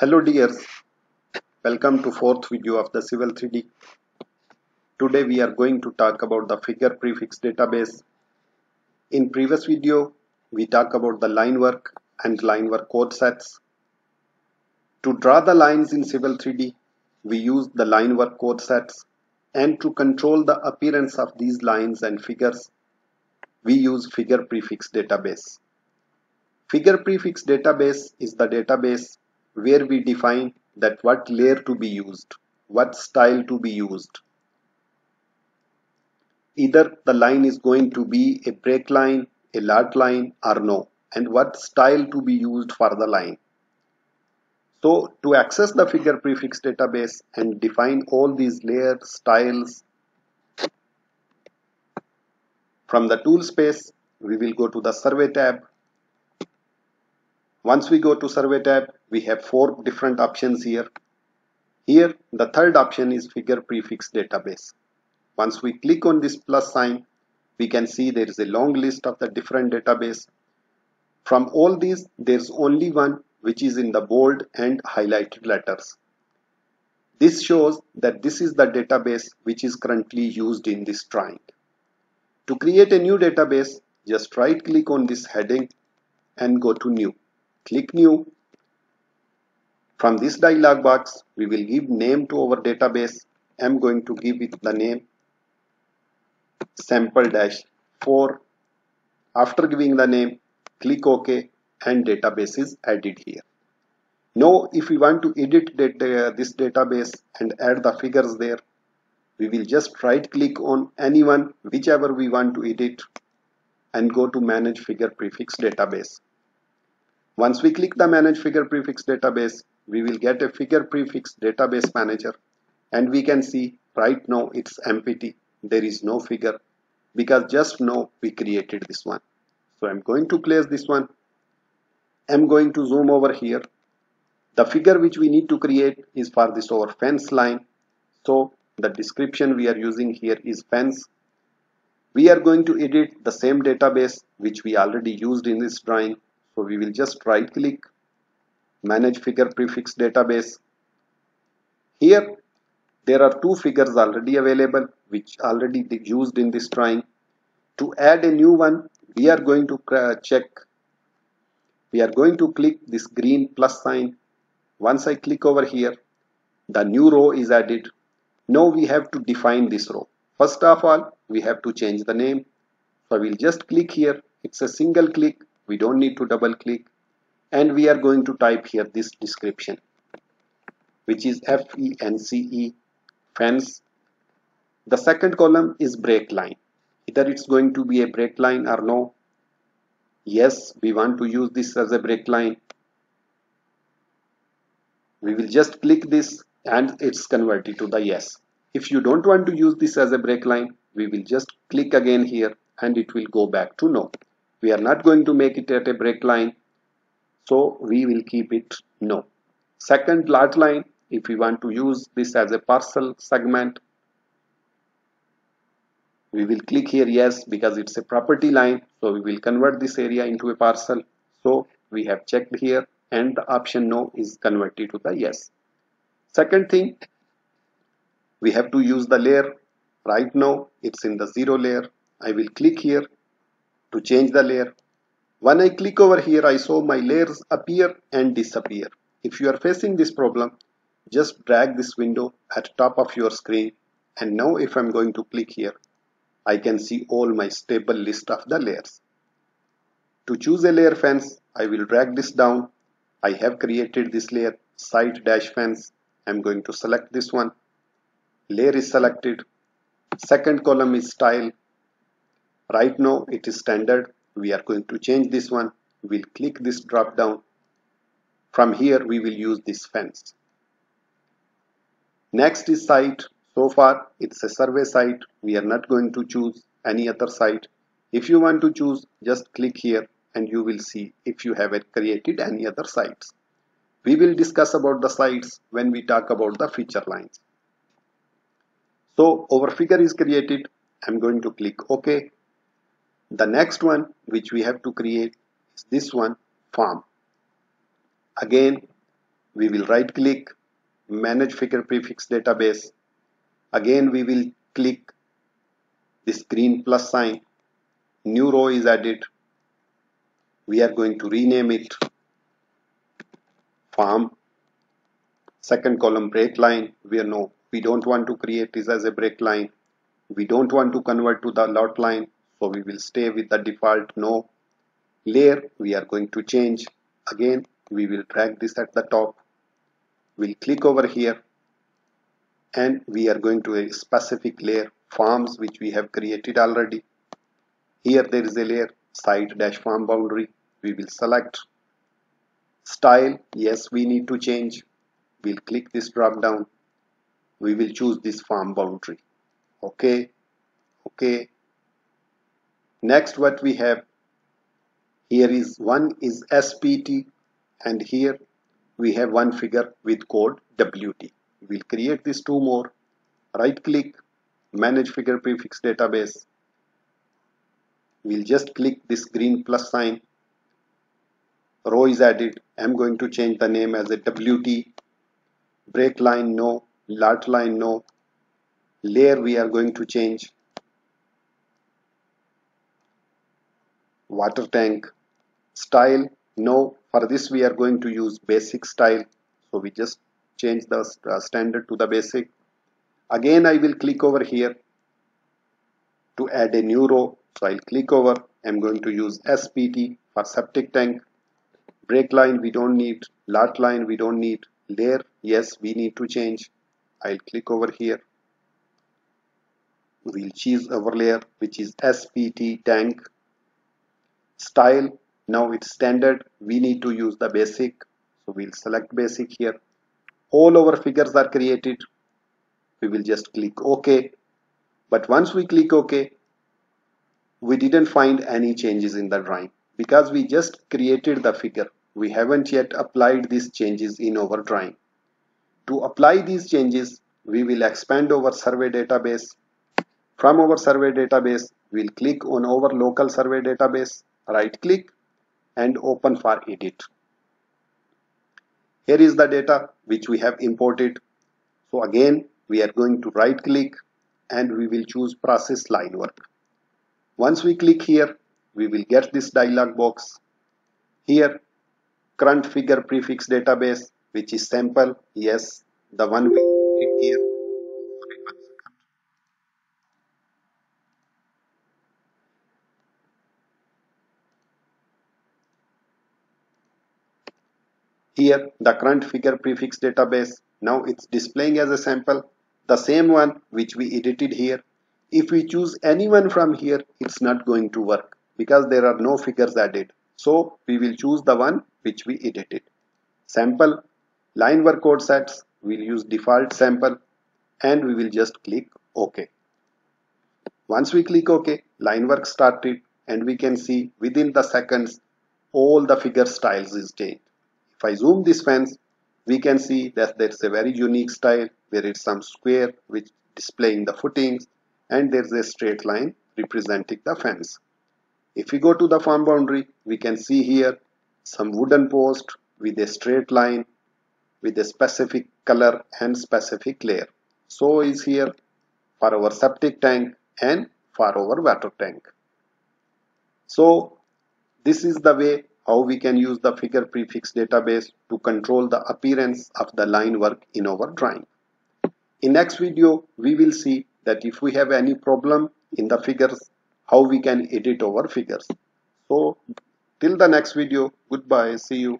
Hello dears, welcome to fourth video of the Civil 3D. Today we are going to talk about the figure prefix database. In previous video we talked about the line work and line work code sets. To draw the lines in Civil 3D we use the line work code sets, and to control the appearance of these lines and figures we use figure prefix database. Figure prefix database is the database where we define that what layer to be used, what style to be used. Either the line is going to be a break line, a lot line or no, and what style to be used for the line. So to access the figure prefix database and define all these layer styles, from the tool space we will go to the survey tab. Once we go to survey tab, we have four different options here. Here the third option is figure prefix database. Once we click on this plus sign, we can see there is a long list of the different database. From all these, there is only one which is in the bold and highlighted letters. This shows that this is the database which is currently used in this drawing. To create a new database, just right click on this heading and go to new. Click new. From this dialog box we will give name to our database. I am going to give it the name sample-4. After giving the name, click OK and database is added here. Now if we want to edit this database and add the figures there, we will just right click on anyone whichever we want to edit and go to manage figure prefix database. Once we click the manage figure prefix database, we will get a figure prefix database manager, and we can see right now it's empty. There is no figure because just now we created this one. So I'm going to place this one. I'm going to zoom over here. The figure which we need to create is for this over fence line. So the description we are using here is fence. We are going to edit the same database which we already used in this drawing. So we will just right click, manage figure prefix database. Here there are two figures already available which already used in this drawing. To add a new one, we are going to click this green plus sign. Once I click over here, the new row is added. Now we have to define this row. First of all, we have to change the name. So we will just click here. It's a single click. We don't need to double click, and we are going to type here this description, which is F-E-N-C-E, fence. The second column is break line. Either it's going to be a break line or no. Yes, we want to use this as a break line. We will just click this and it's converted to the yes. If you don't want to use this as a break line, we will just click again here and it will go back to no. We are not going to make it at a break line, so we will keep it no. Second, lot line. If we want to use this as a parcel segment, we will click here yes, because it's a property line, so we will convert this area into a parcel. So we have checked here and the option no is converted to the yes. Second thing, we have to use the layer. Right now it's in the 0 layer. I will click here to change the layer. When I click over here, I saw my layers appear and disappear. If you are facing this problem, just drag this window at top of your screen, and now if I'm going to click here, I can see all my stable list of the layers. To choose a layer fence, I will drag this down. I have created this layer site-fence. I'm going to select this one. Layer is selected. Second column is style. Right now it is standard. We are going to change this one. We'll click this drop down. From here we will use this fence. Next is site. So far it's a survey site. We are not going to choose any other site. If you want to choose, just click here and you will see if you have created any other sites. We will discuss about the sites when we talk about the feature lines. So our figure is created. I'm going to click OK. The next one which we have to create is this one, form. Again, we will right click, manage figure prefix database. Again we will click this green plus sign, new row is added. We are going to rename it farm. Second column break line, we don't want to create this as a break line. We don't want to convert to the lot line, so we will stay with the default no. Layer we are going to change. Again we will drag this at the top. We'll click over here and we are going to a specific layer, farms, which we have created already. Here there is a layer, site-farm boundary. We will select style. Yes, we need to change. We'll click this drop down. We will choose this farm boundary. Okay. Okay. Next what we have here is one is SPT and here we have one figure with code WT. We'll create these two more. Right click, manage figure prefix database. We'll just click this green plus sign. Row is added. I'm going to change the name as a WT. Break line no, lot line no. Layer we are going to change. Water tank. Style no. For this we are going to use basic style, so we just change the standard to the basic. Again I will click over here to add a new row, so I'll click over. I'm going to use SPT for septic tank. Break line we don't need, lot line we don't need, layer yes we need to change. I'll click over here. We'll choose our layer which is SPT tank. Style, now it's standard, we need to use the basic, so we'll select basic here. All our figures are created. We will just click OK. But once we click OK, we didn't find any changes in the drawing because we just created the figure. We haven't yet applied these changes in our drawing. To apply these changes, we will expand our survey database. From our survey database, we'll click on our local survey database, right click, and open for edit. Here is the data which we have imported. So again we are going to right click and we will choose process line work. Once we click here, we will get this dialog box. Here current figure prefix database, which is sample, yes, the one we did here. Here the current figure prefix database, now it's displaying as a sample, the same one which we edited here. If we choose anyone from here, it's not going to work because there are no figures added. So we will choose the one which we edited. Sample, line work code sets, we'll use default sample and we will just click OK. Once we click OK, line work started and we can see within the seconds all the figure styles is changed. If I zoom this fence, we can see that there's a very unique style. There is some square which displaying the footings and there's a straight line representing the fence. If we go to the farm boundary, we can see here some wooden post with a straight line with a specific color and specific layer. So is here for our septic tank and for our water tank. So this is the way how we can use the figure prefix database to control the appearance of the line work in our drawing. In next video, we will see that if we have any problem in the figures, how we can edit our figures. So till the next video, goodbye, see you.